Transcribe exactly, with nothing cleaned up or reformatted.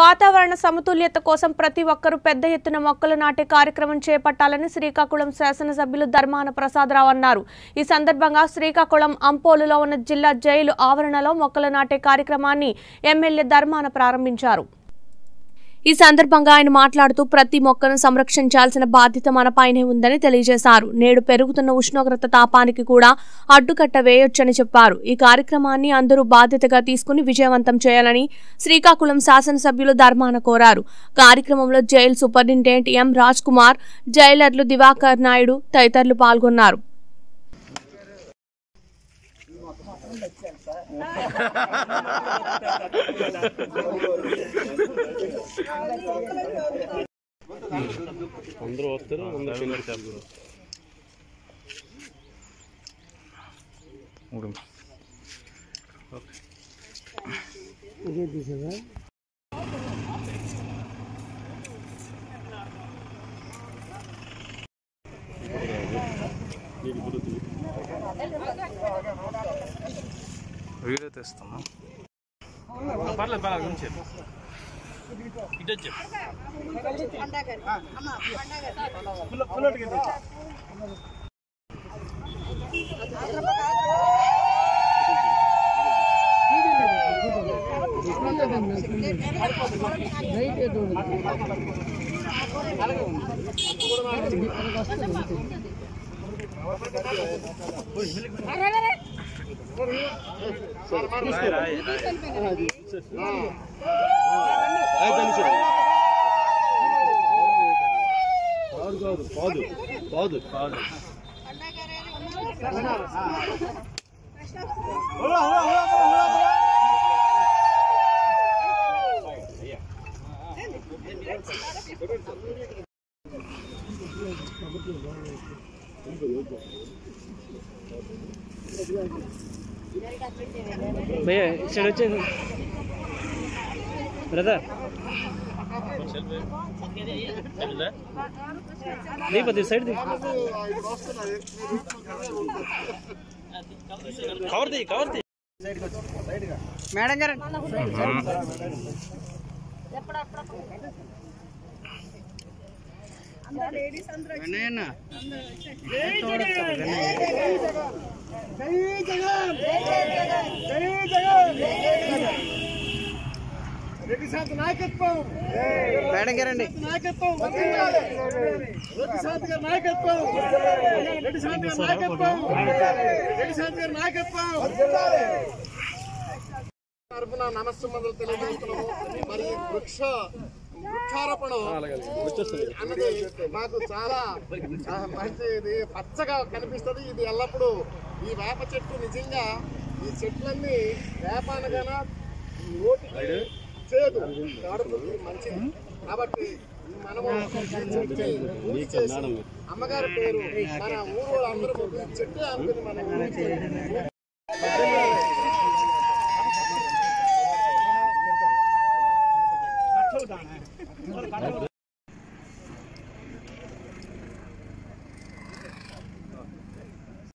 వాతావరణ సమతుల్యత కోసం ప్రతి ఒక్కరూ పెద్ద ఎత్తున మొక్కలు నాటే కార్యక్రమం చేపట్టాలని శ్రీకాకుళం శాసనసభ్యులు ధర్మాన ప్రసాదరావు అన్నారు. ఈ సందర్భంగా శ్రీకాకుళం అంపోలులో ఉన్న జిల్లా జైలు ఆవరణలో మొక్కలు నాటే కార్యక్రమాన్ని ఎమ్మెల్యే ధర్మాన ప్రారంభించారు. ఈ సందర్భంగా ఆయన మాట్లాడుతూ ప్రతి మొక్కను సంరక్షించాల్సిన బాధ్యత మనపైనే ఉందని తెలియజేశారు. నేడు పెరుగుతున్న ఉష్ణోగ్రత తాపానికి కూడా అడ్డుకట్ట వేయొచ్చని చెప్పారు. ఈ కార్యక్రమాన్ని అందరూ బాధ్యతగా తీసుకుని విజయవంతం చేయాలని శ్రీకాకుళం శాసనసభ్యులు ధర్మాన కోరారు. కార్యక్రమంలో jail superintendent M Raj Kumar, జైలర్లు దివాకర్ నాయుడు తదితరులు పాల్గొన్నారు. అందరూ వస్తారు, అందరూ పిల్లలు చేస్తారు. వీడియో తెస్తున్నా, పర్లేదు పర్లేదు చెప్పు. ఇదొచ్చు भैया ब्रदर नहीं पता साइड दे कवर दे कवर दे साइड का साइड का मैडम जरा अपना अपना अंदर लेडीज अंदर नहीं ना जय जगन जय जगन जय जगन మేడం గారండి, తరఫున నమస్సుమందులు తెలియజేస్తున్నాము. మరి వృక్ష వృక్షారోపణ అన్నది మాకు చాలా మంచిది, పచ్చగా కనిపిస్తుంది. ఇది ఎల్లప్పుడూ ఈ వేప చెట్టు, నిజంగా ఈ చెట్లన్నీ వేపానగానా నోటికి చేదు కాడుతుంది, మంచిది. కాబట్టి మనము అమ్మగారి పేరు మన ఊరు అందరూ చెట్టు ఆమె మన ఊరు